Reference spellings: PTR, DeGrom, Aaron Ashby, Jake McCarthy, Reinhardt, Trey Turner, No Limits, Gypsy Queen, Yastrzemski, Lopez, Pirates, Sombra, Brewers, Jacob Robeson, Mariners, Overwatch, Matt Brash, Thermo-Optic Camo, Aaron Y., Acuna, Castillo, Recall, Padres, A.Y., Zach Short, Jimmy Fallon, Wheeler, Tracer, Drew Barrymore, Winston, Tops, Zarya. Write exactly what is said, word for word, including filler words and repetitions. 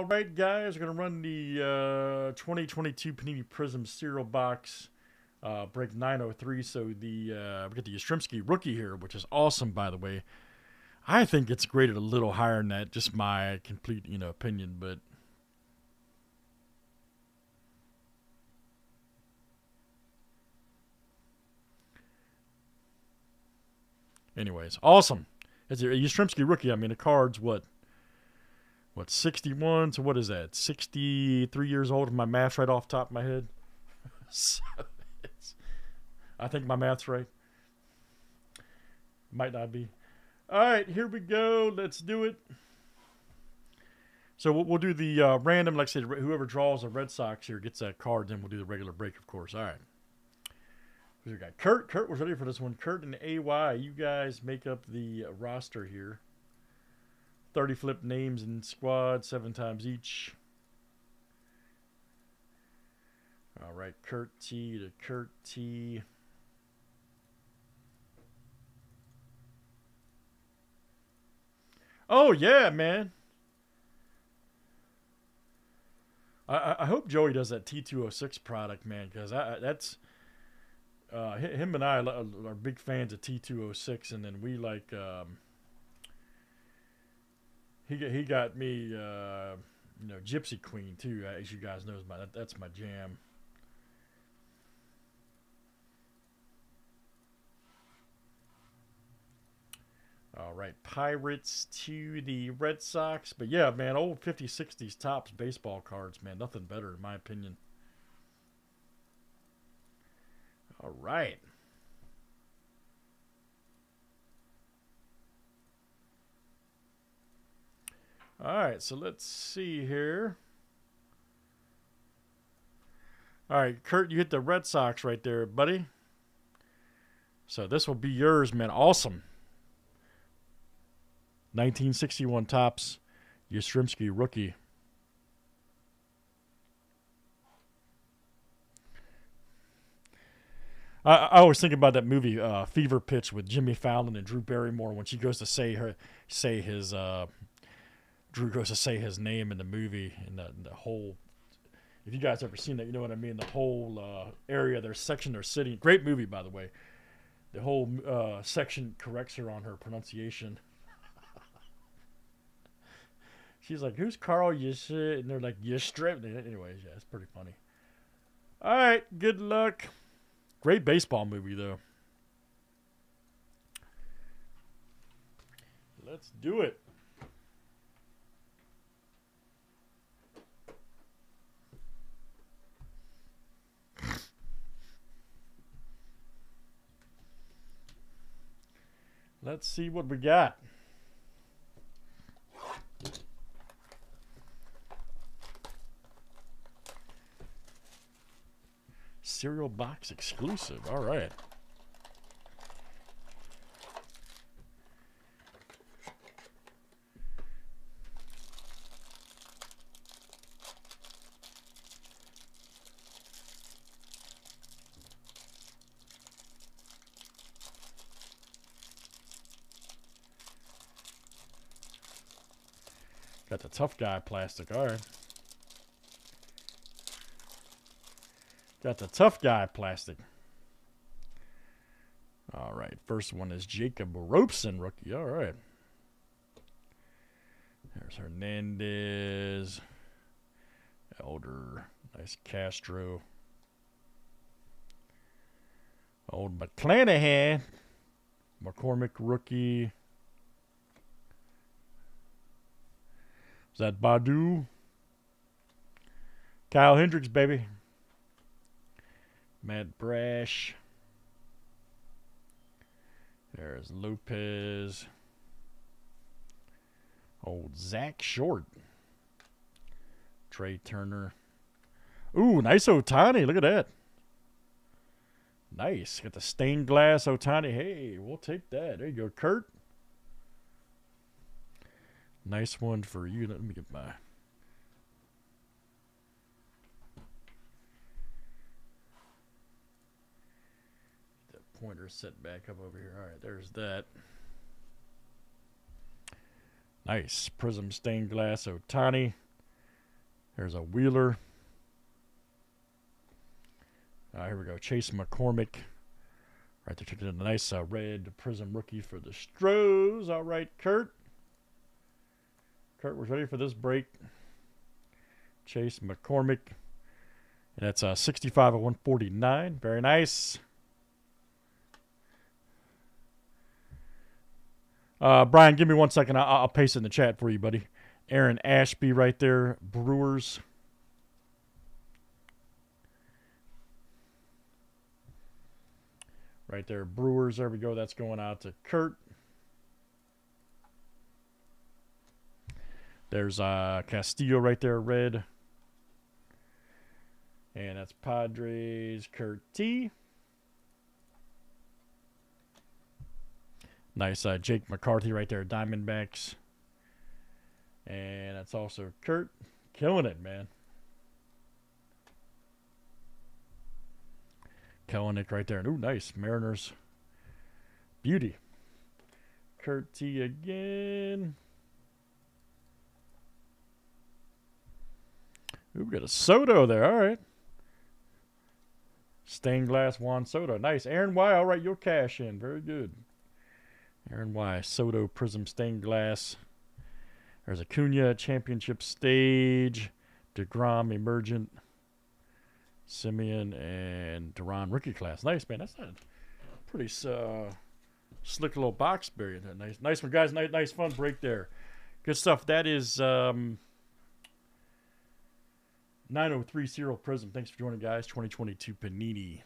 All right, guys, we're going to run the uh, twenty twenty-two Panini Prizm Serial Box, uh, break nine oh three. So the uh, we get the Yastrzemski rookie here, which is awesome, by the way. I think it's graded a little higher than that, just my complete, you know, opinion, but anyways, awesome. It's a Yastrzemski rookie. I mean, the card's what? What, sixty-one? So what is that? sixty-three years old, if my math's right off the top of my head. So it's, I think my math's right. Might not be. All right, here we go. Let's do it. So we'll, we'll do the uh, random, like I said, whoever draws the Red Sox here gets that card, then we'll do the regular break, of course. All right. We got Kurt. Kurt was ready for this one. Kurt and A Y, you guys make up the roster here. thirty flip names in squad, seven times each. All right, Kurt T to Kurt T. Oh, yeah, man. I, I hope Joey does that T two oh six product, man, because I, that's... Uh, him and I are big fans of T two oh six, and then we like um, he he got me uh, you know, Gypsy Queen too, as you guys know, is my that, that's my jam. All right, Pirates to the Red Sox, but yeah, man, old fifties, sixties Tops baseball cards, man, nothing better in my opinion. All right. All right, so let's see here. All right, Kurt, you hit the Red Sox right there, buddy. So this will be yours, man. Awesome. nineteen sixty-one Tops, Yastrzemski rookie. I, I always think about that movie, uh, Fever Pitch, with Jimmy Fallon and Drew Barrymore, when she goes to say her, say his, uh, Drew goes to say his name in the movie, and the, the whole, if you guys ever seen that, you know what I mean, the whole uh, area, their section, their city, great movie, by the way, the whole uh, section corrects her on her pronunciation. She's like, who's Carl Yastrzemski? And they're like, Yastrzemski. Anyways, yeah, it's pretty funny. All right, good luck. Great baseball movie, though. Let's do it. Let's see what we got. Cereal box exclusive. All right. Got the tough guy plastic. All right. Got the tough guy plastic. All right. First one is Jacob Robeson, rookie. All right. There's Hernandez. Elder. Nice Castro. Old McClanahan. McCormick, rookie. Is that Badu? Kyle Hendricks, baby. Matt Brash. There's Lopez. Old Zach Short. Trey Turner. Ooh, nice Ohtani. Look at that. Nice. Got the stained glass Ohtani. Hey, we'll take that. There you go, Kurt. Nice one for you. Let me get my... pointer set back up over here. All right, there's that. Nice. Prism stained glass Ohtani. There's a Wheeler. Uh, here we go. Chas McCormick. Right there, took it in a nice uh, red Prism rookie for the Stros. All right, Kurt. Kurt was ready for this break. Chas McCormick. And that's uh, sixty-five of one forty-nine. Very nice. Uh, Brian, give me one second. I'll, I'll paste it in the chat for you, buddy. Aaron Ashby right there. Brewers. Right there, Brewers. There we go. That's going out to Kurt. There's uh, Castillo right there, red. And that's Padres, Kurt T. Nice uh, Jake McCarthy right there, Diamondbacks. And that's also Kurt. Killing it, man. Kellenick right there. Ooh, nice. Mariners. Beauty. Kurt T again. Ooh, we got a Soto there. All right. Stained glass Juan Soto. Nice. Aaron Y. All right, you'll cash in. Very good. Aaron Y. Soto Prism stained glass. There's Acuna championship stage. DeGrom emergent. Simeon and Duran rookie class. Nice, man. That's a pretty uh, slick little box buried. Nice, nice one, guys. Nice, nice fun break there. Good stuff. That is um, nine oh three Serial Prism. Thanks for joining, guys. twenty twenty-two Panini.